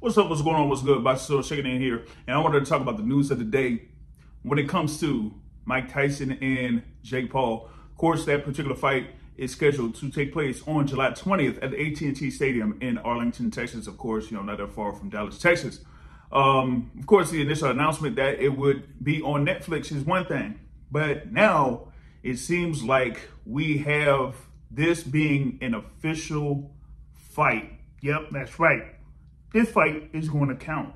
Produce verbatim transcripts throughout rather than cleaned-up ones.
What's up? What's going on? What's good? Boxing Source checking in here. And I wanted to talk about the news of the day when it comes to Mike Tyson and Jake Paul. Of course, that particular fight is scheduled to take place on July twentieth at the A T and T Stadium in Arlington, Texas. Of course, you know, not that far from Dallas, Texas. Um, of course, the initial announcement that it would be on Netflix is one thing, but now it seems like we have this being an official fight. Yep, that's right. This fight is going to count.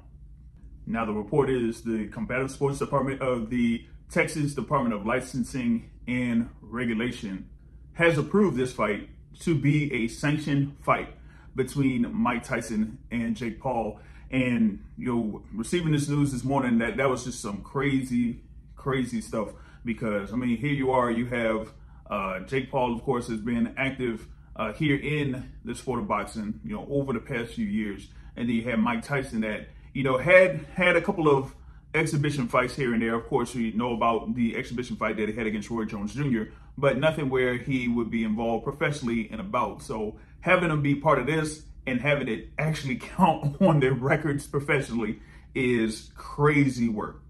Now, the report is the Combative Sports Department of the Texas Department of Licensing and Regulation has approved this fight to be a sanctioned fight between Mike Tyson and Jake Paul. And, you know, receiving this news this morning, that, that was just some crazy, crazy stuff. Because, I mean, here you are, you have uh, Jake Paul, of course, has been active uh, here in the sport of boxing, you know, over the past few years. And then you have Mike Tyson that, you know, had had a couple of exhibition fights here and there. Of course, we know about the exhibition fight that he had against Roy Jones Junior, but nothing where he would be involved professionally in a bout. So having him be part of this and having it actually count on their records professionally is crazy work.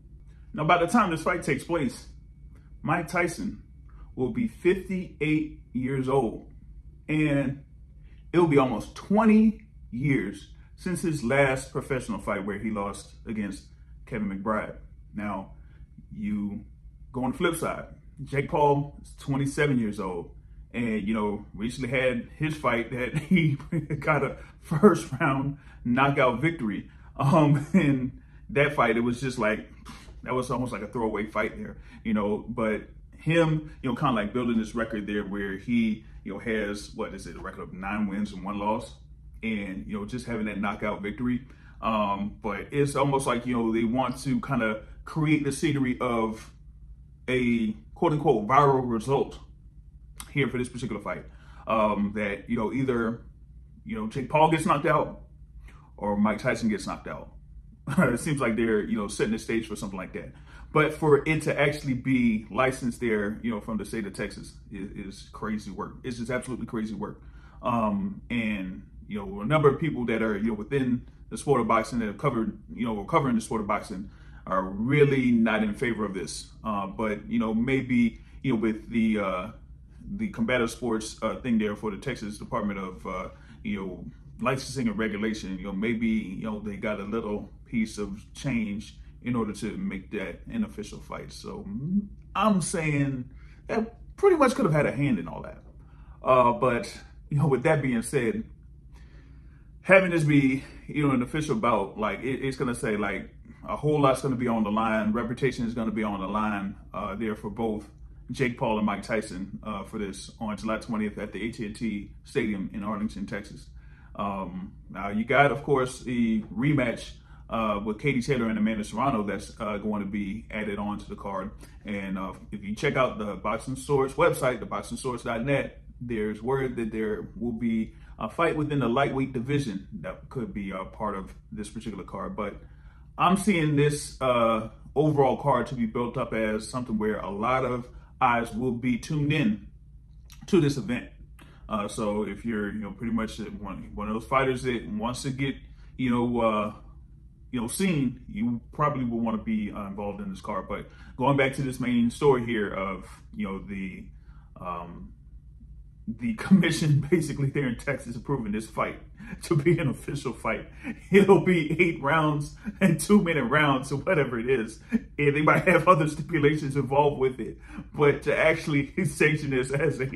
Now, by the time this fight takes place, Mike Tyson will be fifty-eight years old, and it'll be almost twenty years since his last professional fight where he lost against Kevin McBride. Now, you go on the flip side. Jake Paul is twenty-seven years old, and, you know, recently had his fight that he got a first round knockout victory. Um, in that fight, it was just like, that was almost like a throwaway fight there, you know, but him, you know, kind of like building this record there where he, you know, has, what is it, a record of nine wins and one loss, and, you know, just having that knockout victory. Um, but it's almost like, you know, they want to kind of create the scenery of a quote unquote viral result here for this particular fight, um, that, you know, either, you know, Jake Paul gets knocked out or Mike Tyson gets knocked out. It seems like they're, you know, setting the stage for something like that. But for it to actually be licensed there, you know, from the state of Texas is, is crazy work. It's just absolutely crazy work. Um, and, you know, a number of people that are, you know, within the sport of boxing that have covered, you know, covering the sport of boxing are really not in favor of this. Uh, but, you know, maybe, you know, with the uh, the combative sports uh, thing there for the Texas Department of, uh, you know, Licensing and Regulation, you know, maybe, you know, they got a little piece of change in order to make that an official fight. So I'm saying that pretty much could have had a hand in all that. Uh, but, you know, with that being said, having this be, you know, an official bout, like it, it's going to say like a whole lot's going to be on the line. Reputation is going to be on the line uh, there for both Jake Paul and Mike Tyson uh, for this on July twentieth at the A T and T Stadium in Arlington, Texas. Um, now you got, of course, the rematch uh, with Katie Taylor and Amanda Serrano that's uh, going to be added onto the card. And uh, if you check out the Boxing Source website, the boxing source dot net, there's word that there will be a fight within the lightweight division that could be a part of this particular card. But I'm seeing this uh, overall card to be built up as something where a lot of eyes will be tuned in to this event. Uh, so if you're, you know, pretty much one, one of those fighters that wants to get, you know, uh, you know, seen, you probably will want to be uh, involved in this card. But going back to this main story here of, you know, the, um, the commission basically there in Texas approving this fight to be an official fight. It'll be eight rounds and two minute rounds or whatever it is. And they might have other stipulations involved with it, but to actually sanction this as a,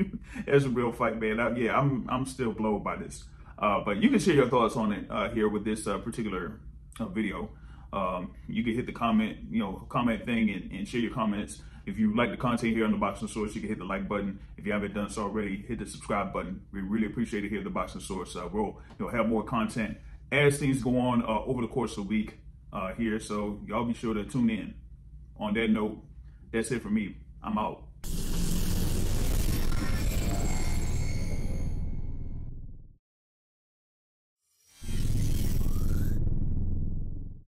as a real fight, man, I, yeah, I'm, I'm still blown by this. Uh, but you can share your thoughts on it uh, here with this uh, particular uh, video. Um, you can hit the comment, you know, comment thing and, and share your comments. If you like the content here on The Boxing Source, you can hit the like button. If you haven't done so already, hit the subscribe button. We really appreciate it here at The Boxing Source. Uh, we'll you know, have more content as things go on uh, over the course of the week uh, here. So y'all be sure to tune in. On that note, that's it for me. I'm out.